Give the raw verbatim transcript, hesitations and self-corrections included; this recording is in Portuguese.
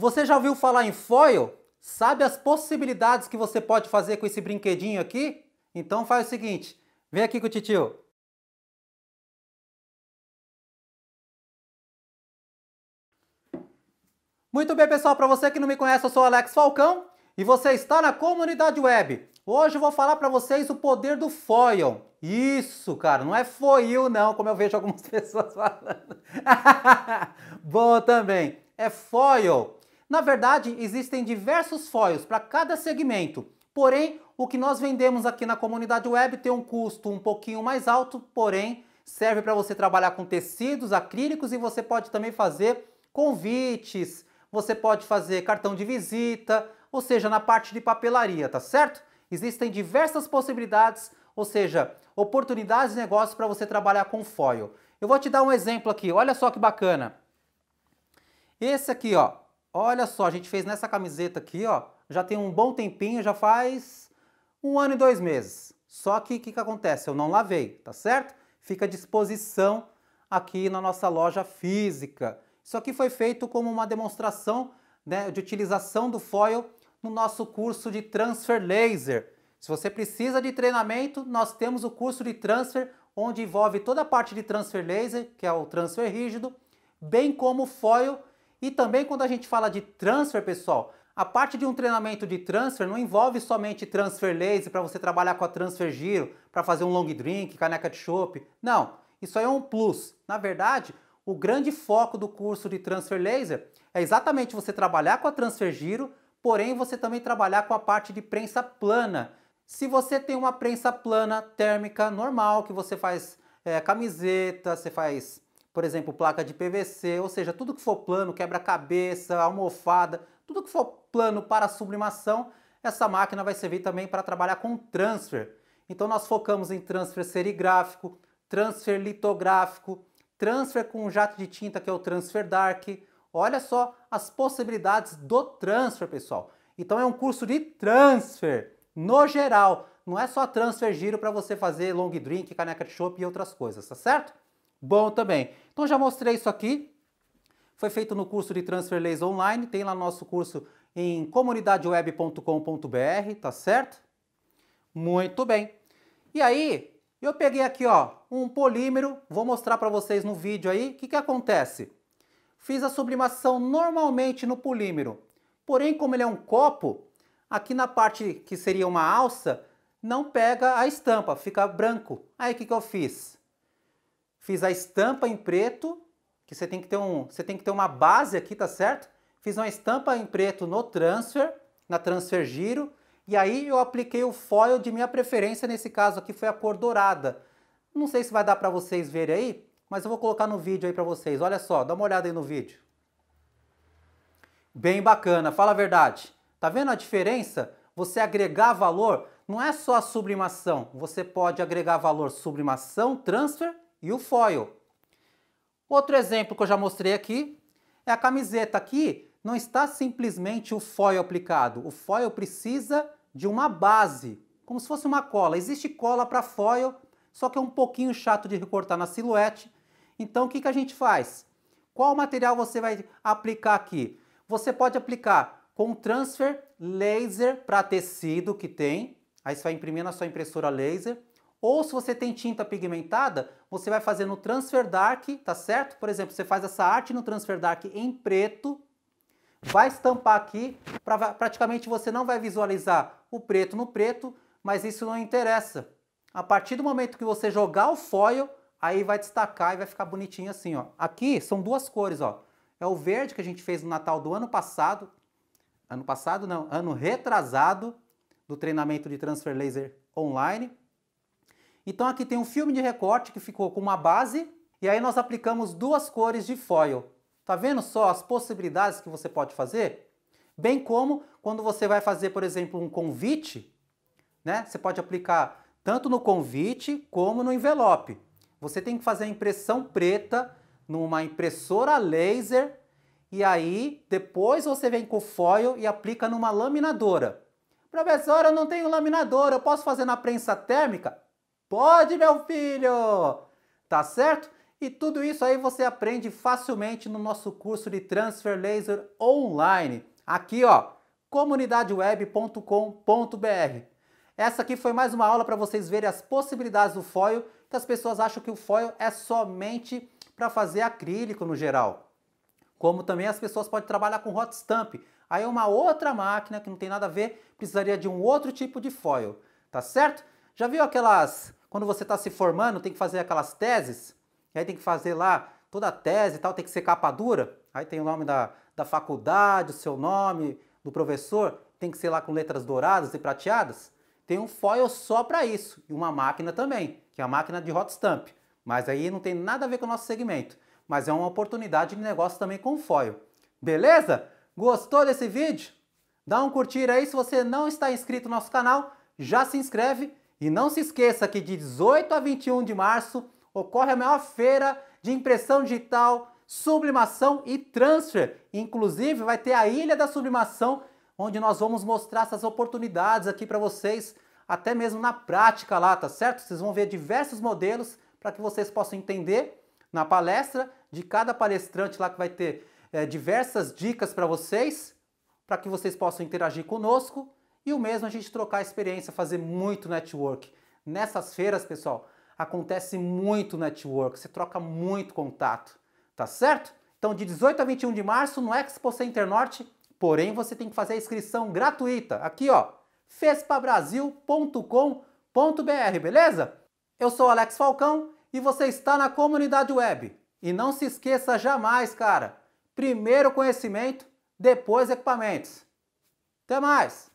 Você já ouviu falar em foil? Sabe as possibilidades que você pode fazer com esse brinquedinho aqui? Então faz o seguinte, vem aqui com o titio. Muito bem, pessoal, para você que não me conhece, eu sou Alex Falcão e você está na Comunidade Web. Hoje eu vou falar para vocês o poder do foil. Isso, cara, não é foil não, como eu vejo algumas pessoas falando. Bom também, é foil. Na verdade, existem diversos foils para cada segmento. Porém, o que nós vendemos aqui na Comunidade Web tem um custo um pouquinho mais alto, porém, serve para você trabalhar com tecidos, acrílicos, e você pode também fazer convites, você pode fazer cartão de visita, ou seja, na parte de papelaria, tá certo? Existem diversas possibilidades, ou seja, oportunidades de negócio para você trabalhar com foil. Eu vou te dar um exemplo aqui, olha só que bacana. Esse aqui, ó, olha só, a gente fez nessa camiseta aqui, ó, já tem um bom tempinho, já faz um ano e dois meses. Só que o que, que acontece? Eu não lavei, tá certo? Fica à disposição aqui na nossa loja física. Isso aqui foi feito como uma demonstração, né, de utilização do foil no nosso curso de transfer laser. Se você precisa de treinamento, nós temos o curso de transfer, onde envolve toda a parte de transfer laser, que é o transfer rígido, bem como o foil. E também quando a gente fala de transfer, pessoal, a parte de um treinamento de transfer não envolve somente transfer laser para você trabalhar com a transfer giro, para fazer um long drink, caneca de chopp. Não, isso aí é um plus. Na verdade, o grande foco do curso de transfer laser é exatamente você trabalhar com a transfer giro, porém você também trabalhar com a parte de prensa plana. Se você tem uma prensa plana térmica normal, que você faz é, camiseta, você faz, por exemplo, placa de P V C, ou seja, tudo que for plano, quebra-cabeça, almofada, tudo que for plano para sublimação, essa máquina vai servir também para trabalhar com transfer. Então nós focamos em transfer serigráfico, transfer litográfico, transfer com um jato de tinta, que é o transfer dark. Olha só as possibilidades do transfer, pessoal. Então é um curso de transfer, no geral. Não é só transfer giro para você fazer long drink, caneca de chopp e outras coisas, tá certo? Bom também. Então já mostrei isso aqui. Foi feito no curso de transfer laser online. Tem lá nosso curso em comunidade web ponto com ponto br, tá certo? Muito bem. E aí, eu peguei aqui, ó, um polímero, vou mostrar para vocês no vídeo aí, o que que acontece? Fiz a sublimação normalmente no polímero, porém como ele é um copo, aqui na parte que seria uma alça, não pega a estampa, fica branco. Aí o que que eu fiz? Fiz a estampa em preto, que você tem que ter um, você tem que ter uma base aqui, tá certo? Fiz uma estampa em preto no transfer, na transfer giro, e aí eu apliquei o foil de minha preferência, nesse caso aqui foi a cor dourada. Não sei se vai dar para vocês verem aí, mas eu vou colocar no vídeo aí para vocês. Olha só, dá uma olhada aí no vídeo. Bem bacana, fala a verdade. Tá vendo a diferença? Você agregar valor, não é só a sublimação. Você pode agregar valor sublimação, transfer e o foil. Outro exemplo que eu já mostrei aqui é a camiseta aqui. Não está simplesmente o foil aplicado. O foil precisa de uma base, como se fosse uma cola. Existe cola para foil, só que é um pouquinho chato de recortar na silhuete. Então o que que a gente faz? Qual material você vai aplicar aqui? Você pode aplicar com transfer laser para tecido que tem, aí você vai imprimir na sua impressora laser, ou se você tem tinta pigmentada, você vai fazer no transfer dark, tá certo? Por exemplo, você faz essa arte no transfer dark em preto, vai estampar aqui, pra, praticamente você não vai visualizar o preto no preto, mas isso não interessa. A partir do momento que você jogar o foil, aí vai destacar e vai ficar bonitinho assim, ó. Aqui são duas cores, ó. É o verde que a gente fez no Natal do ano passado, ano passado não, ano retrasado, do treinamento de transfer laser online. Então aqui tem um filme de recorte que ficou com uma base, e aí nós aplicamos duas cores de foil. Tá vendo só as possibilidades que você pode fazer? Bem como quando você vai fazer, por exemplo, um convite, né? Você pode aplicar tanto no convite como no envelope. Você tem que fazer a impressão preta numa impressora laser e aí depois você vem com foil e aplica numa laminadora. Professor, eu não tenho laminadora, eu posso fazer na prensa térmica? Pode, meu filho! Tá certo? E tudo isso aí você aprende facilmente no nosso curso de Transfer Laser online. Aqui, ó, comunidade web ponto com ponto br. Essa aqui foi mais uma aula para vocês verem as possibilidades do foil, que as pessoas acham que o foil é somente para fazer acrílico no geral. Como também as pessoas podem trabalhar com hot stamp. Aí é uma outra máquina que não tem nada a ver, precisaria de um outro tipo de foil, tá certo? Já viu aquelas, quando você está se formando, tem que fazer aquelas teses? E aí tem que fazer lá toda a tese e tal, tem que ser capa dura. Aí tem o nome da, da faculdade, o seu nome, do professor, tem que ser lá com letras douradas e prateadas. Tem um foil só para isso e uma máquina também, que é a máquina de hot stamp. Mas aí não tem nada a ver com o nosso segmento. Mas é uma oportunidade de negócio também com foil. Beleza? Gostou desse vídeo? Dá um curtir aí. Se você não está inscrito no nosso canal, já se inscreve. E não se esqueça que de dezoito a vinte e um de março ocorre a maior feira de impressão digital, sublimação e transfer. Inclusive vai ter a Ilha da Sublimação, onde nós vamos mostrar essas oportunidades aqui para vocês, até mesmo na prática lá, tá certo? Vocês vão ver diversos modelos para que vocês possam entender na palestra de cada palestrante lá, que vai ter é, diversas dicas para vocês, para que vocês possam interagir conosco e o mesmo a gente trocar a experiência, fazer muito network. Nessas feiras, pessoal, acontece muito network, você troca muito contato, tá certo? Então, de dezoito a vinte e um de março no Expo Center Norte. Porém, você tem que fazer a inscrição gratuita. Aqui, ó, fez pa brasil ponto com ponto br, beleza? Eu sou Alex Falcão e você está na Comunidade Web. E não se esqueça jamais, cara. Primeiro conhecimento, depois equipamentos. Até mais!